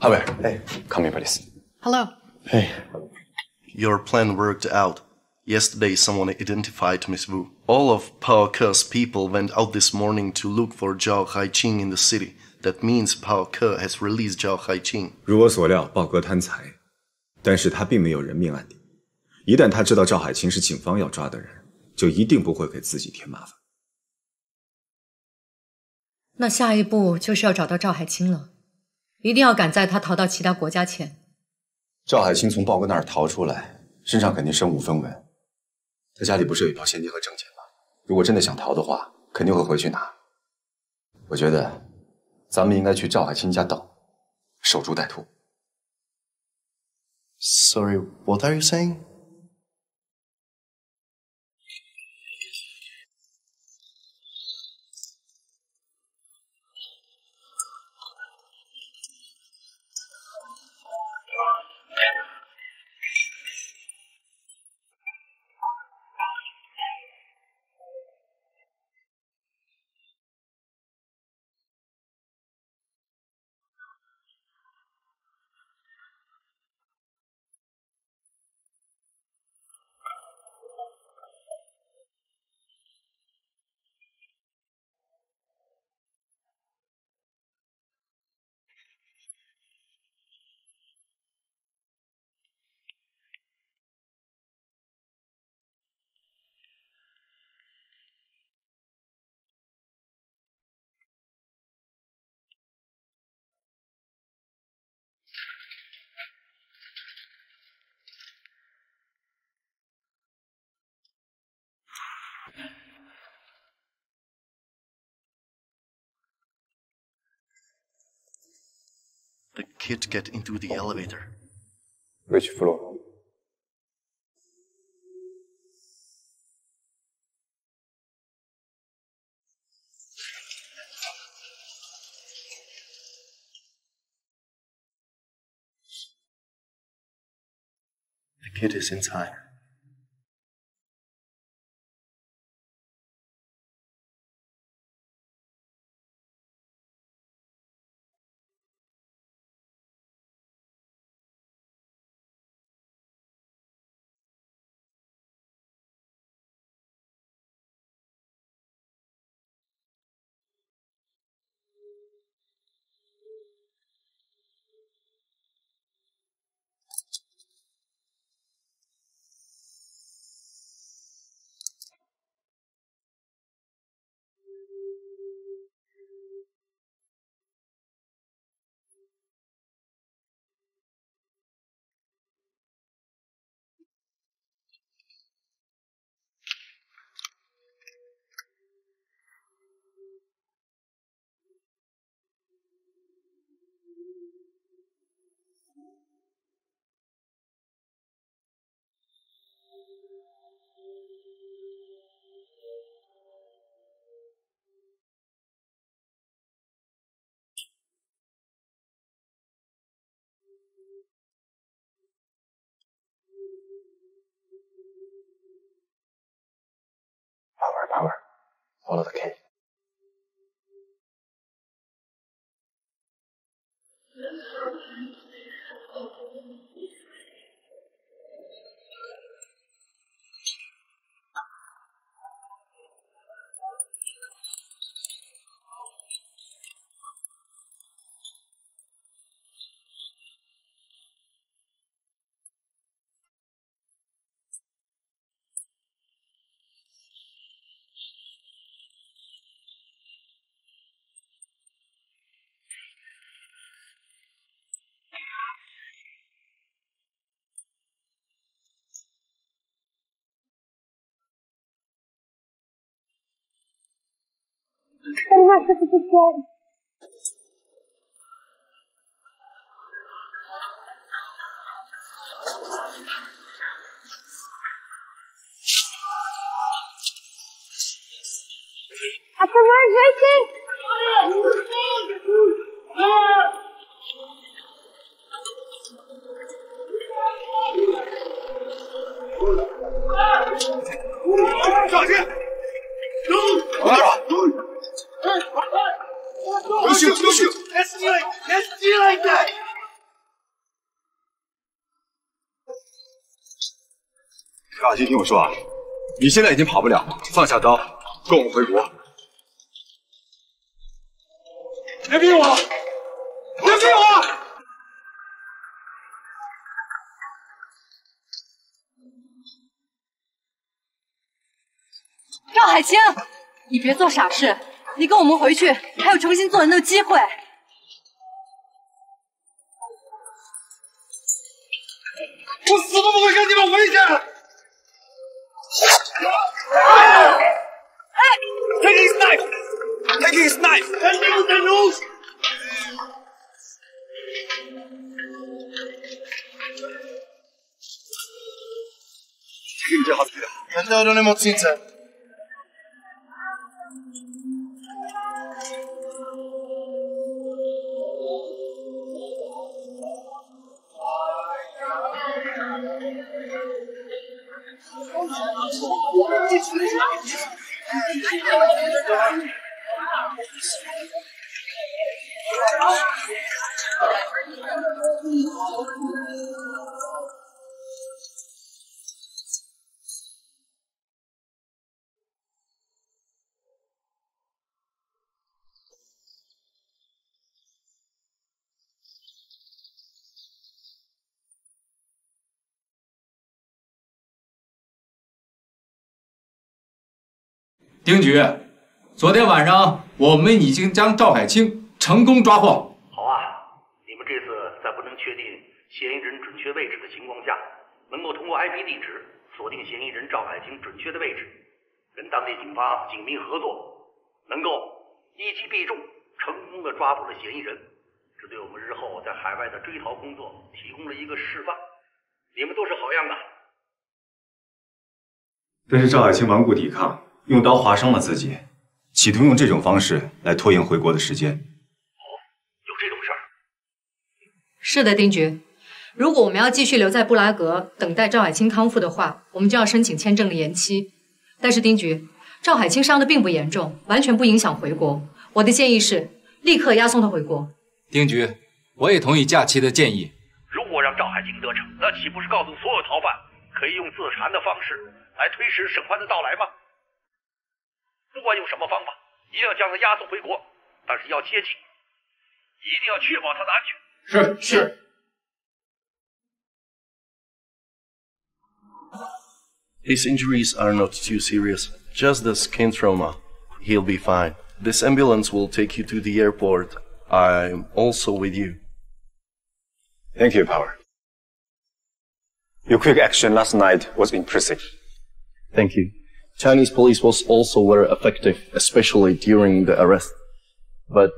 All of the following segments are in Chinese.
Pavel, hey, come here, please. Hello. Hey. Your plan worked out. Yesterday, someone identified Miss Wu. All of Parker's people went out this morning to look for Zhao Haiqing in the city. That means Parker has released Zhao Haiqing. 如我所料，豹哥贪财，但是他并没有人命案底。一旦他知道赵海清是警方要抓的人，就一定不会给自己添麻烦。那下一步就是要找到赵海清了，一定要赶在他逃到其他国家前。赵海清从豹哥那儿逃出来，身上肯定身无分文。他家里不是有一票现金和证件吗？如果真的想逃的话，肯定会回去拿。我觉得，咱们应该去赵海清家盗，守株待兔。 Sorry, what are you saying? The kid get into the elevator. Which floor? The kid is inside. Follow the kid. What is it again? That's a word, Racing! Don't shoot! Don't shoot! Let's do it like that! 阿奇，听我说啊，你现在已经跑不了，放下刀，跟我们回国。别逼我！别逼我！ 赵海清，你别做傻事，你跟我们回去还有重新做人的机会。我死都不会跟你们回去！Taking his knife, taking his knife, taking the nose. 何で俺もついて。 丁局，昨天晚上我们已经将赵海清成功抓获。好啊，你们这次在不能确定嫌疑人准确位置的情况下，能够通过 IP 地址锁定嫌疑人赵海清准确的位置，跟当地警方警民合作，能够一击必中，成功的抓捕了嫌疑人。这对我们日后在海外的追逃工作提供了一个示范。你们都是好样的。但是赵海清顽固抵抗。 用刀划伤了自己，企图用这种方式来拖延回国的时间。哦，有这种事儿？是的，丁局。如果我们要继续留在布拉格等待赵海清康复的话，我们就要申请签证的延期。但是，丁局，赵海清伤得并不严重，完全不影响回国。我的建议是立刻押送他回国。丁局，我也同意假期的建议。如果让赵海清得逞，那岂不是告诉所有逃犯可以用自残的方式来推迟审判的到来吗？ 不管用什么方法，一定要将他押送回国，但是要接近，一定要确保他的安全。是。His injuries are not too serious, just the skin trauma. He'll be fine. This ambulance will take you to the airport. I'm also with you. Thank you, Power. Your quick action last night was impressive. Thank you. Chinese police was also very effective, especially during the arrest. But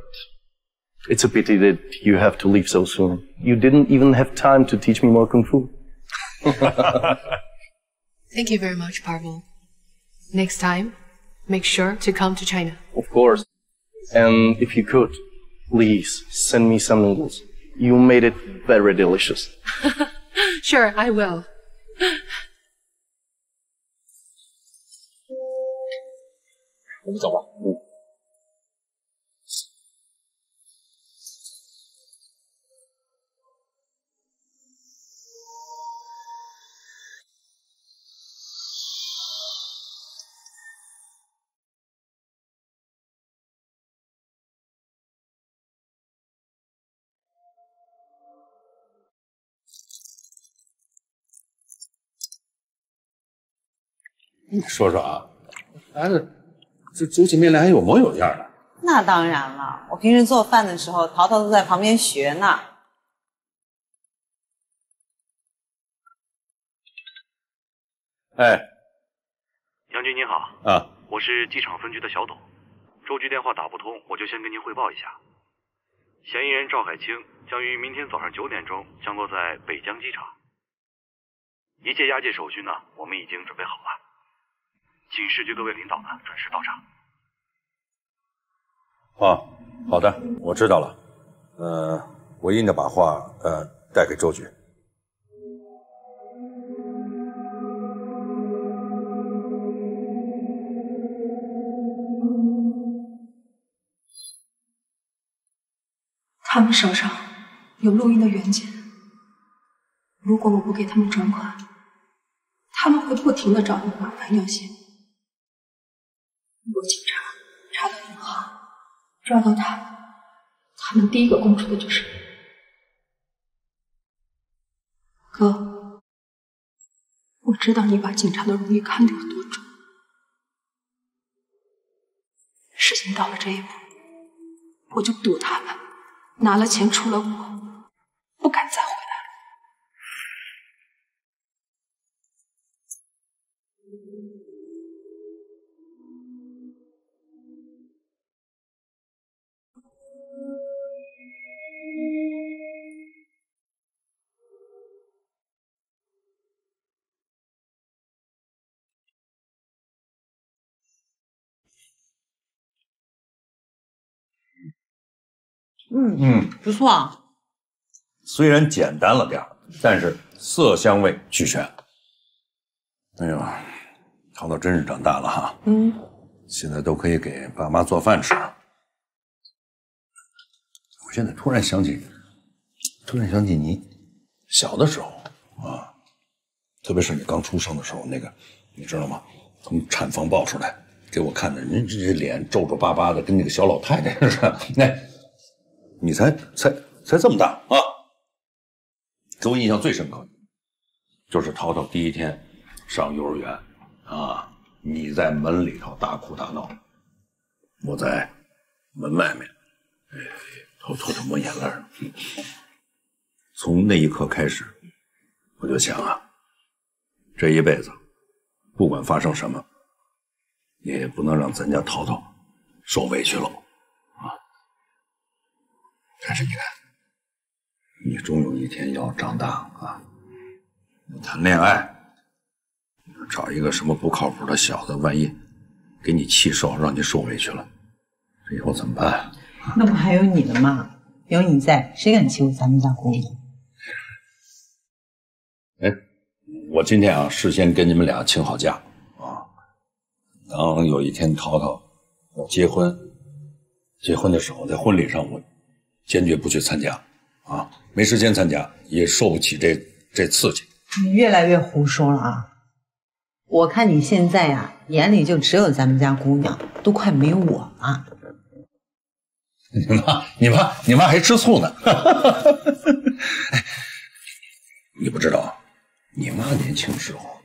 it's a pity that you have to leave so soon. You didn't even have time to teach me more Kung Fu. Thank you very much, Pavel. Next time, make sure to come to China. Of course. And if you could, please send me some noodles. You made it very delicious. Sure, I will. 我们走吧。嗯。你说说啊，咱这。 这煮起面来还有模有样的。那当然了，我平时做饭的时候，淘淘都在旁边学呢。哎，杨局您好啊，我是机场分局的小董。周局电话打不通，我就先跟您汇报一下。嫌疑人赵海清将于明天早上9点钟降落在北疆机场。一切押解手续呢，我们已经准备好了。 请市局各位领导呢准时到场。啊，好的，我知道了。我印着把话带给周局。他们手上有录音的原件，如果我不给他们转款，他们会不停的找你麻烦要挟你。如果警察查到银行，抓到他们，他们第一个供出的就是你。哥，我知道你把警察的荣誉看得有多重。事情到了这一步，我就赌他们拿了钱出了我，不敢再回。 不错啊。虽然简单了点，但是色香味俱全。哎呦，淘淘真是长大了哈。现在都可以给爸妈做饭吃。我现在突然想起你小的时候啊，特别是你刚出生的时候，那个你知道吗？从产房抱出来给我看的，人这脸皱皱巴巴的，跟那个小老太太似的。那。 你才这么大啊！给我印象最深刻，就是淘淘第一天上幼儿园啊，你在门里头大哭大闹，我在门外面，偷着抹眼泪。从那一刻开始，我就想啊，这一辈子不管发生什么，也不能让咱家淘淘受委屈了。 但是你看，你终有一天要长大啊！谈恋爱，找一个什么不靠谱的小子，万一给你气受，让你受委屈了，这以后怎么办啊？那不还有你呢吗？有你在，谁敢欺负咱们家姑娘？哎，我今天啊，事先跟你们俩请好假啊，当有一天淘淘要结婚的时候，在婚礼上我。 坚决不去参加，啊，没时间参加，也受不起这刺激。你越来越胡说了啊！我看你现在呀，眼里就只有咱们家姑娘，都快没有我了。你妈还吃醋呢。哎，你不知道，你妈年轻时候，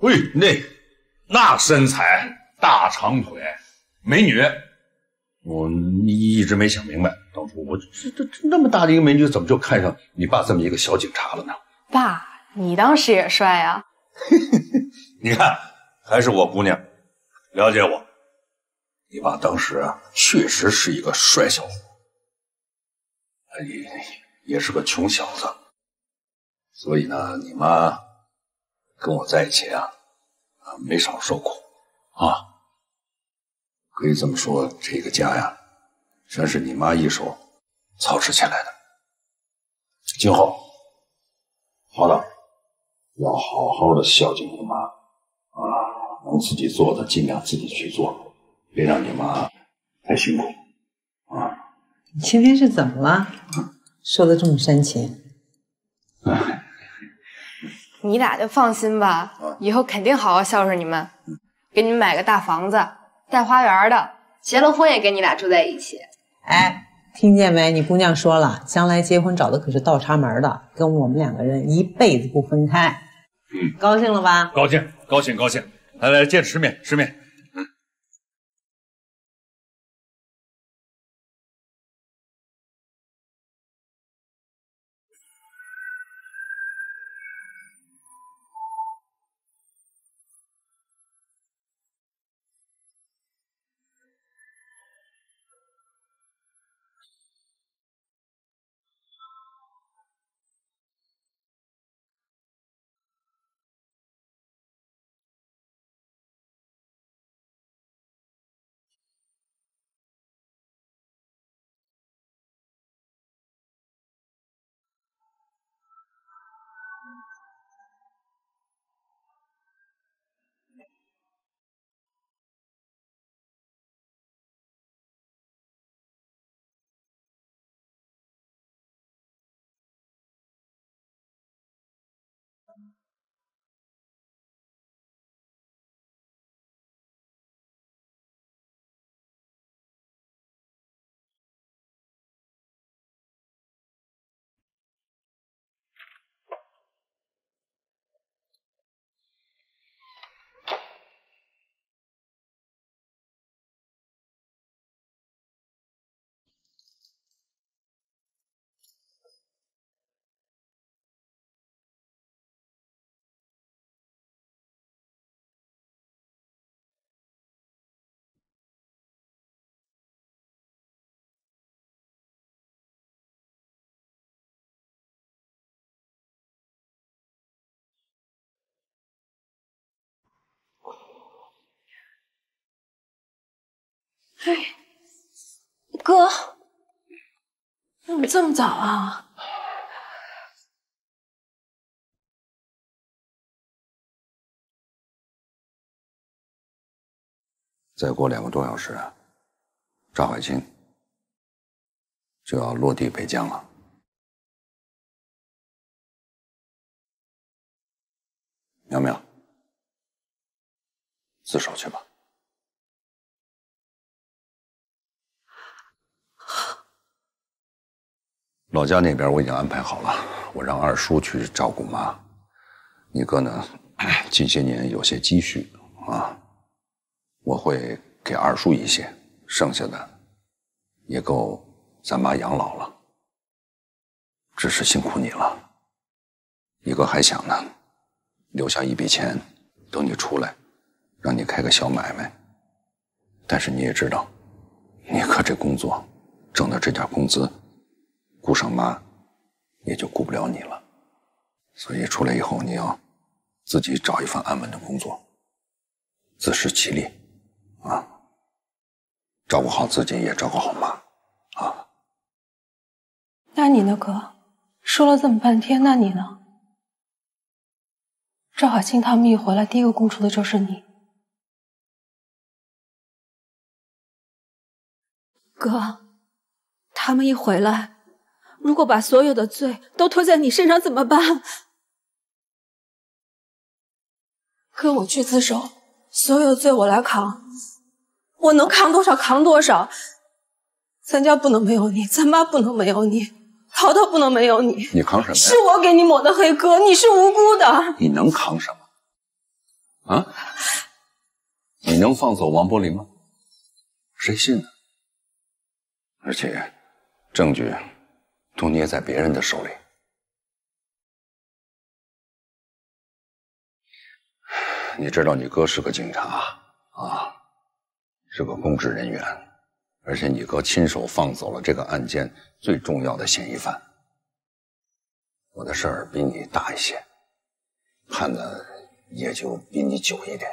喂，那身材，大长腿，美女。 我一直没想明白，当初我这那么大的一个美女，怎么就看上你爸这么一个小警察了呢？爸，你当时也帅啊！你看，还是我姑娘了解我。你爸当时啊，确实是一个帅小伙，也是个穷小子，所以呢，你妈跟我在一起啊，没少受苦啊。 可以这么说，这个家呀，全是你妈一手操持起来的。今后，好的，要好好的孝敬你妈啊，能自己做的尽量自己去做，别让你妈太辛苦啊。你今天是怎么了？说的这么煽情。你俩就放心吧，以后肯定好好孝顺你们，给你们买个大房子。 带花园的，结了婚也跟你俩住在一起。哎，听见没？你姑娘说了，将来结婚找的可是倒插门的，跟我们两个人一辈子不分开。高兴了吧？高兴！来，接着吃面。哎，哥，怎么这么早啊？ 再过2个多小时，赵海清就要落地北疆了。苗苗，自首去吧。老家那边我已经安排好了，我让二叔去照顾妈。你哥呢，近些年有些积蓄啊。 我会给二叔一些，剩下的也够咱妈养老了。只是辛苦你了，你哥还想呢，留下一笔钱，等你出来，让你开个小买卖。但是你也知道，你哥这工作挣的这点工资，顾上妈也就顾不了你了。所以出来以后，你要自己找一份安稳的工作，自食其力。 啊，照顾好自己，也照顾好妈，啊。那你呢，哥？说了这么半天，那你呢？赵海清他们一回来，第一个供出的就是你。哥，他们一回来，如果把所有的罪都推在你身上怎么办？哥，我去自首，所有的罪我来扛。 我能扛多少扛多少，咱家不能没有你，咱妈不能没有你，淘淘不能没有你。你扛什么呀？是我给你抹的黑，哥，你是无辜的。你能扛什么？啊？你能放走王柏林吗？谁信呢？而且，证据都捏在别人的手里。你知道你哥是个警察啊？ 是个公职人员，而且你哥亲手放走了这个案件最重要的嫌疑犯。我的事儿比你大一些，判的也就比你久一点。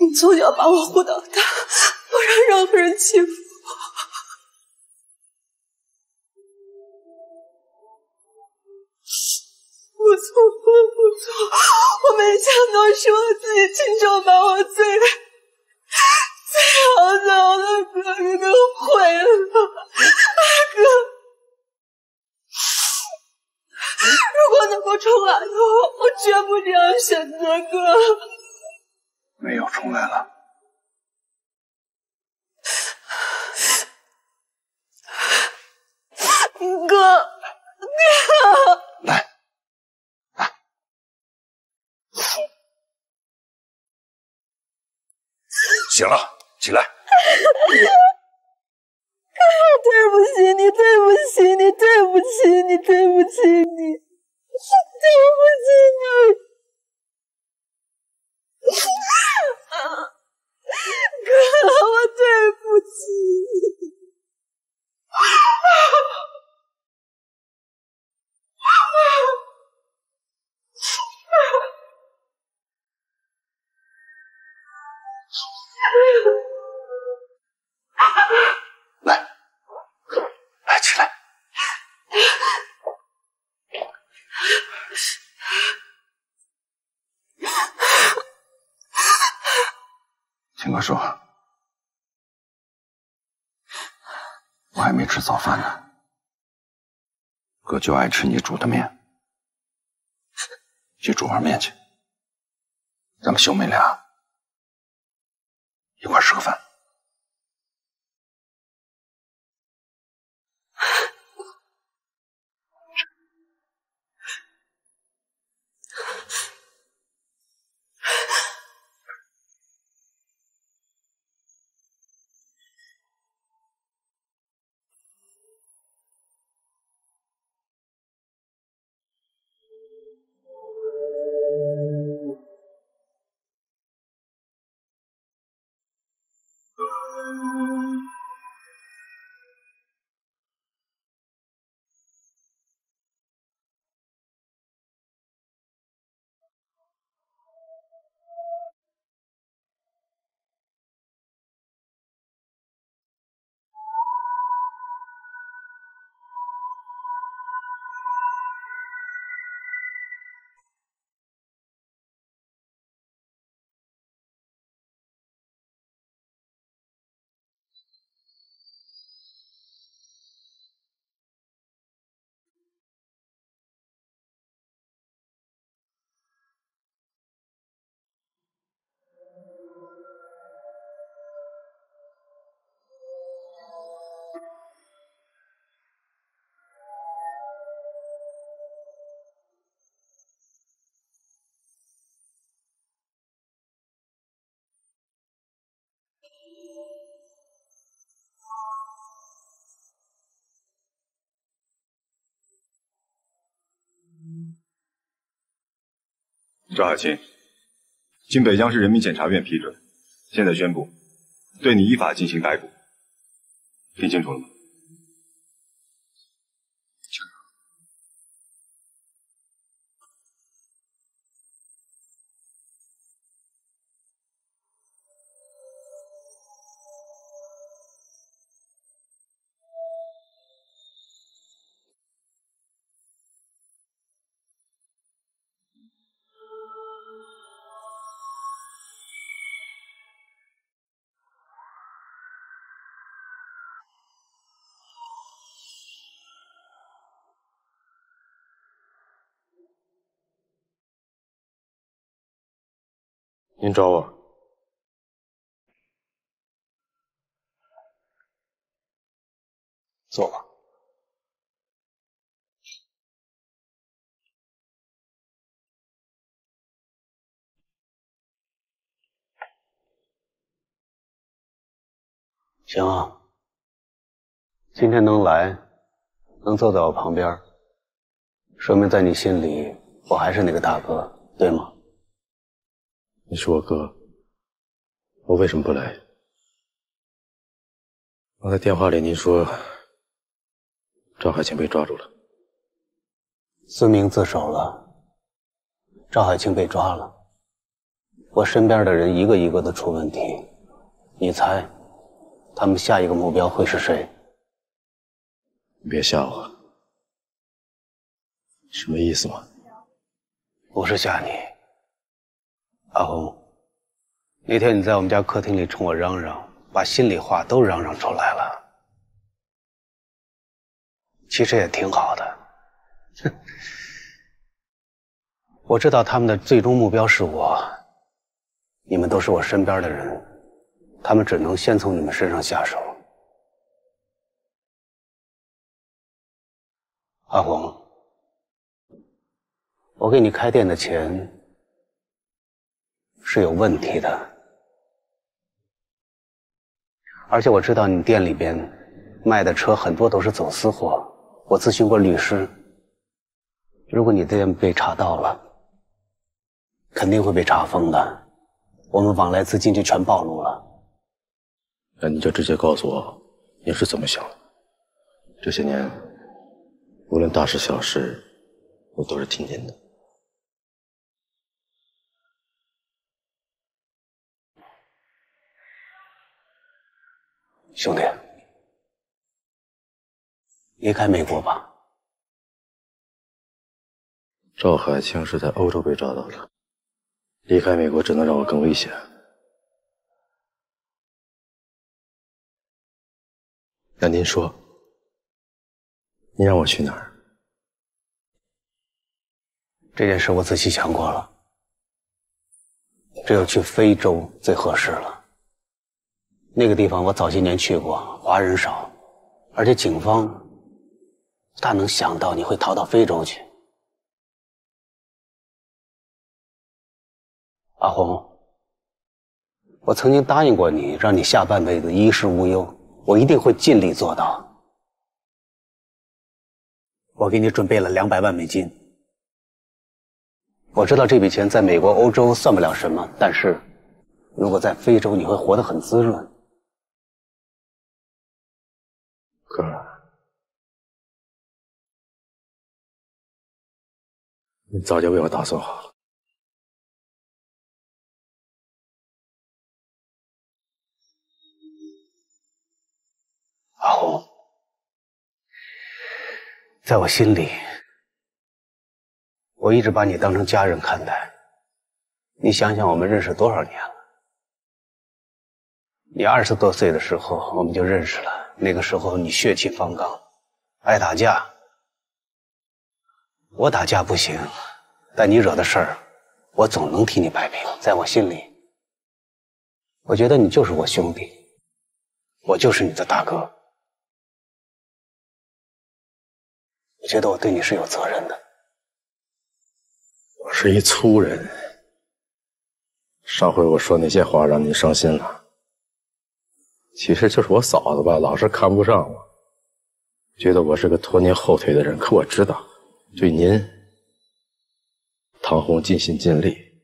你从小把我护到大，不让任何人欺负我。我错，我错，我没想到是我自己亲手把我最好的哥哥给毁了，大哥。 如果能够重来的话，我绝不这样选择哥。没有重来了。哥，来，来，行了，起来。对不起你，对不起你，对不起你，对不起你，对不起你，哥，我对不起你。听哥说，我还没吃早饭呢，哥就爱吃你煮的面，去煮碗面去，咱们兄妹俩一块吃个饭。赵海清，经北江市人民检察院批准，现在宣布对你依法进行逮捕。听清楚了吗？清楚。您找我？坐吧。行啊，今天能来，能坐在我旁边，说明在你心里我还是那个大哥，对吗？ 你是我哥，我为什么不来？刚才电话里您说赵海清被抓住了，孙明自首了，赵海清被抓了，我身边的人一个一个的出问题，你猜他们下一个目标会是谁？你别吓我，什么意思吗？不是吓你。 阿红，那天你在我们家客厅里冲我嚷嚷，把心里话都嚷嚷出来了。其实也挺好的，哼。我知道他们的最终目标是我，你们都是我身边的人，他们只能先从你们身上下手。阿红，我给你开店的钱。 是有问题的，而且我知道你店里边卖的车很多都是走私货，我咨询过律师。如果你店被查到了，肯定会被查封的，我们往来资金就全暴露了。那你就直接告诉我你是怎么想的。这些年，无论大事小事，我都是听您的。 兄弟，离开美国吧。赵海清是在欧洲被抓到的，离开美国只能让我更危险。那您说，您让我去哪儿？这件事我仔细想过了，只有去非洲最合适了。 那个地方我早些年去过，华人少，而且警方不大能想到你会逃到非洲去。阿红，我曾经答应过你，让你下半辈子衣食无忧，我一定会尽力做到。我给你准备了200万美金，我知道这笔钱在美国、欧洲算不了什么，但是如果在非洲，你会活得很滋润。 哥，你早就为我打算好了。阿红，在我心里，我一直把你当成家人看待。你想想，我们认识多少年了？你20多岁的时候，我们就认识了。 那个时候你血气方刚，爱打架。我打架不行，但你惹的事儿，我总能替你摆平。在我心里，我觉得你就是我兄弟，我就是你的大哥。我觉得我对你是有责任的。我是一粗人，上回我说那些话让您伤心了。 其实就是我嫂子吧，老是看不上我，觉得我是个拖您后腿的人。可我知道，对您，唐红尽心尽力，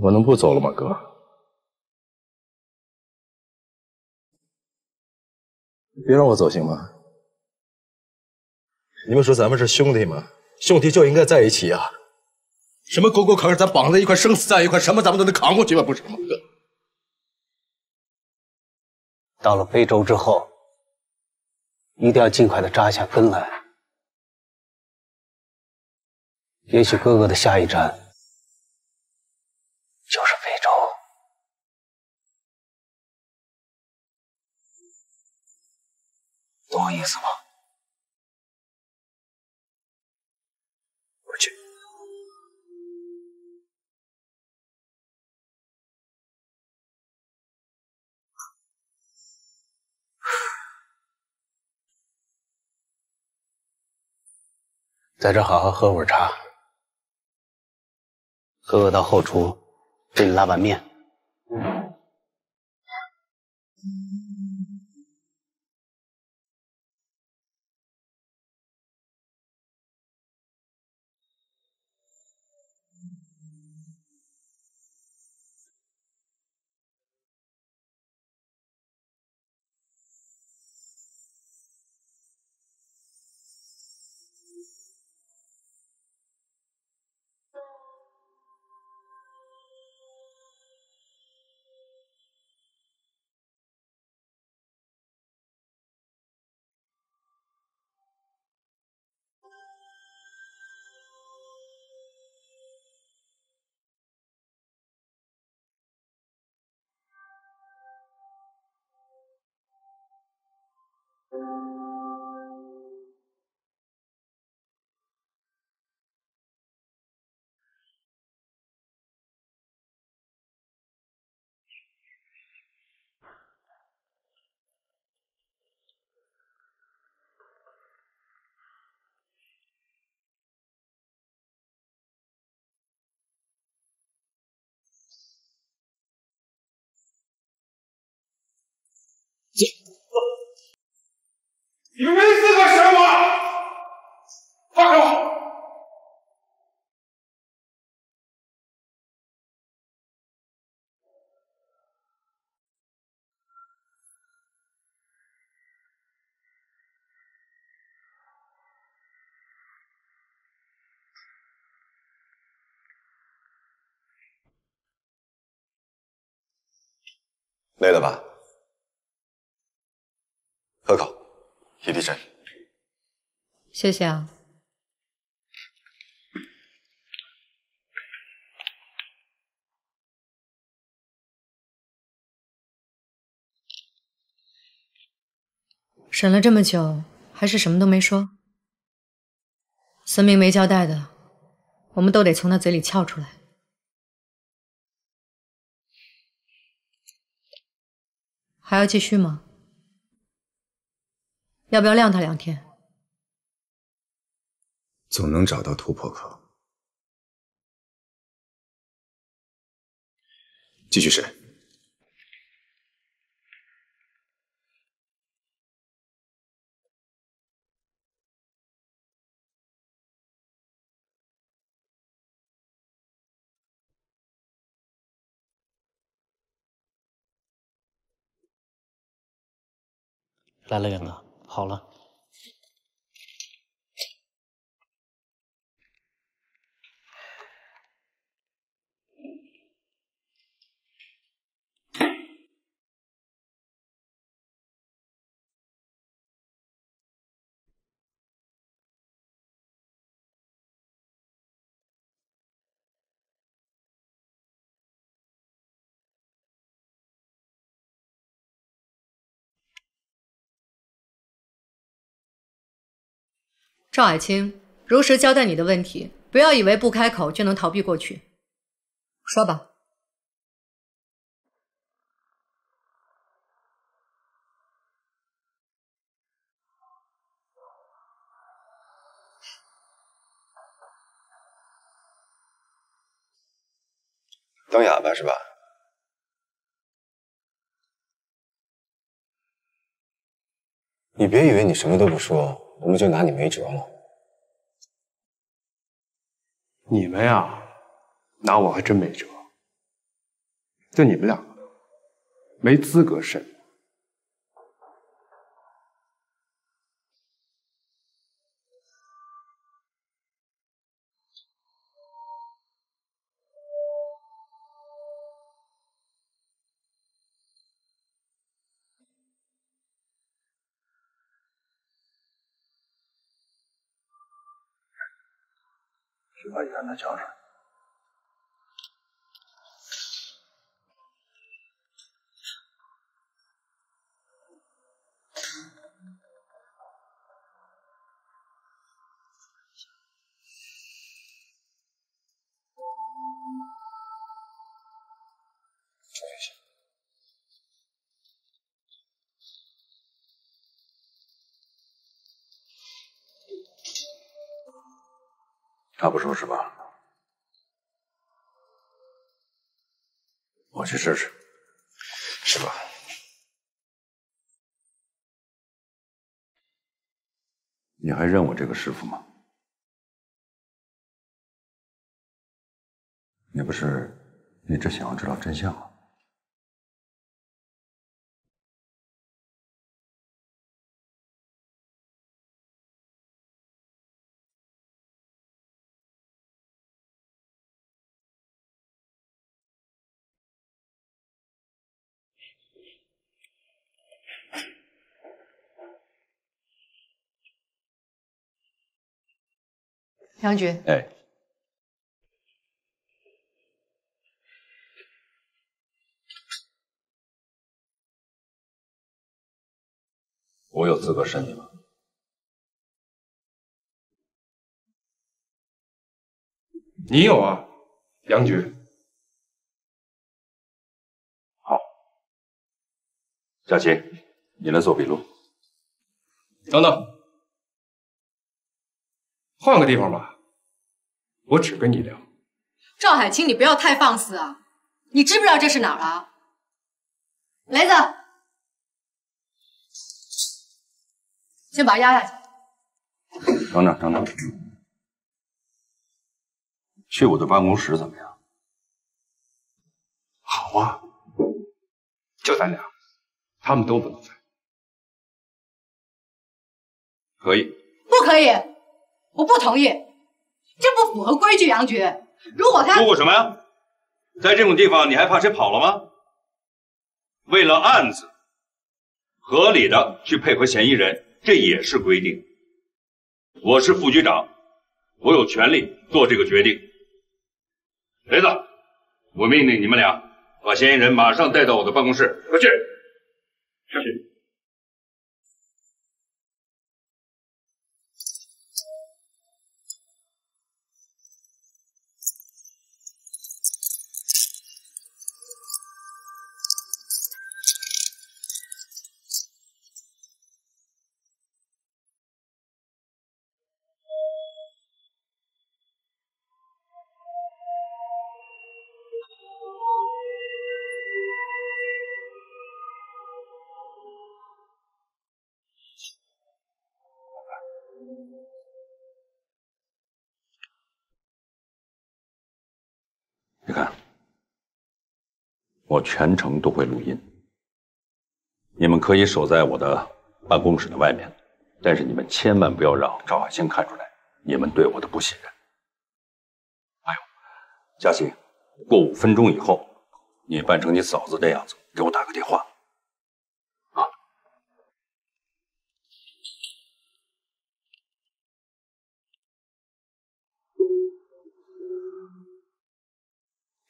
我能不走了吗，哥？别让我走行吗？你们说咱们是兄弟吗？兄弟就应该在一起啊！什么沟沟坎坎咱绑在一块，生死在一块，什么咱们都能扛过去吧？不是吗，哥？到了非洲之后，一定要尽快的扎下根来。也许哥哥的下一站就是非洲。懂我意思吗？我去。在这好好喝会儿茶。哥哥到后厨给你拉碗面。你们没资格审我！放开我！累了吧？喝口。 一滴针，谢谢啊。审了这么久，还是什么都没说。孙明没交代的，我们都得从他嘴里撬出来。还要继续吗？ 要不要晾他2天？总能找到突破口。继续审。来了，远哥。 好了，赵海清，如实交代你的问题，不要以为不开口就能逃避过去。说吧。当哑巴是吧？你别以为你什么都不说。 我们就拿你没辙了。你们呀，拿我还真没辙。就你们两个，没资格审。去把远的叫上。 他不说是吧？我去试试，是吧？你还认我这个师傅吗？你不是一直想要知道真相吗？杨军，哎，我有资格审你吗？你有啊，杨军。好，佳琪，你来做笔录。等等。 换个地方吧，我只跟你聊。赵海清，你不要太放肆啊！你知不知道这是哪儿啊？雷子，先把他压下去。等等等等，去我的办公室怎么样？好啊，就咱俩，他们都不能在。可以？不可以？ 我不同意，这不符合规矩。杨局，如果他……如果什么呀？在这种地方，你还怕谁跑了吗？为了案子，合理的去配合嫌疑人，这也是规定。我是副局长，我有权利做这个决定。雷子，我命令你们俩把嫌疑人马上带到我的办公室。快去！是。 你看，我全程都会录音。你们可以守在我的办公室的外面，但是你们千万不要让赵海清看出来你们对我的不信任。还有，佳琪，过5分钟以后，你扮成你嫂子的样子给我打个电话。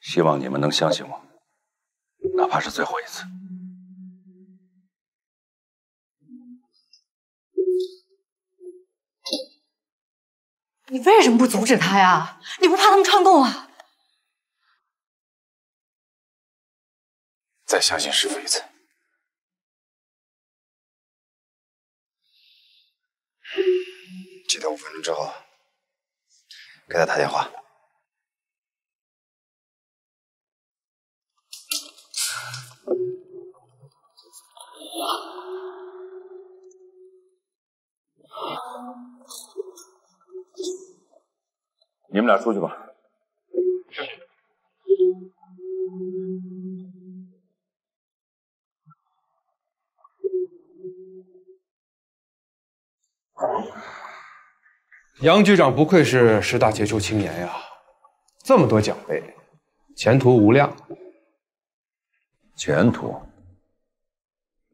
希望你们能相信我，哪怕是最后一次。你为什么不阻止他呀？你不怕他们串供啊？再相信师傅一次。记得5分钟之后给他打电话。 你们俩出去吧。是。杨局长不愧是十大杰出青年呀，这么多奖杯，前途无量。前途？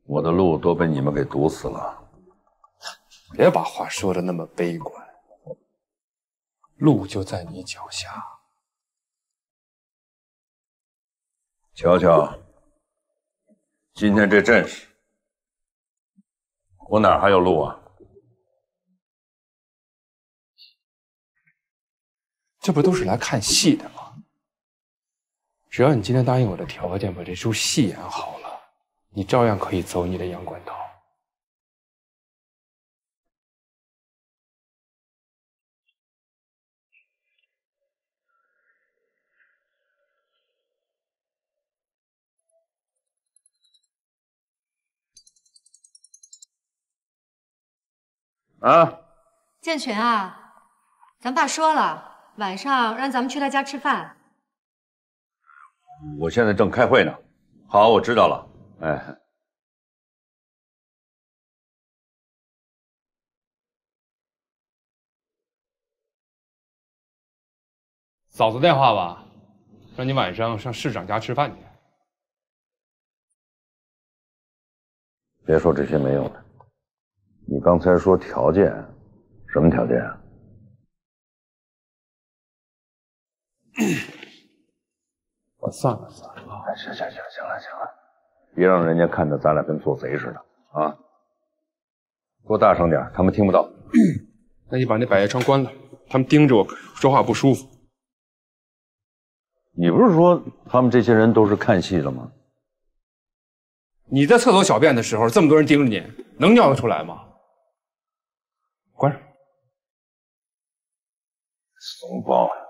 我的路都被你们给堵死了。别把话说的那么悲观，路就在你脚下。瞧瞧，今天这阵势，我哪还有路啊？ 这不都是来看戏的吗？只要你今天答应我的条件，把这出戏演好了，你照样可以走你的阳关道。啊，建群啊，咱爸说了。 晚上让咱们去他家吃饭。我现在正开会呢。好，我知道了。哎，嫂子电话吧，让你晚上上市长家吃饭去。别说这些没用的。你刚才说条件，什么条件啊？ 我算了，行了，别让人家看着咱俩跟做贼似的啊！说大声点，他们听不到。那你把那百叶窗关了，他们盯着我说话不舒服。你不是说他们这些人都是看戏的吗？你在厕所小便的时候，这么多人盯着你，能尿得出来吗？关上。怂包。